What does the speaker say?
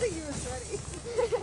thought that you were sweaty.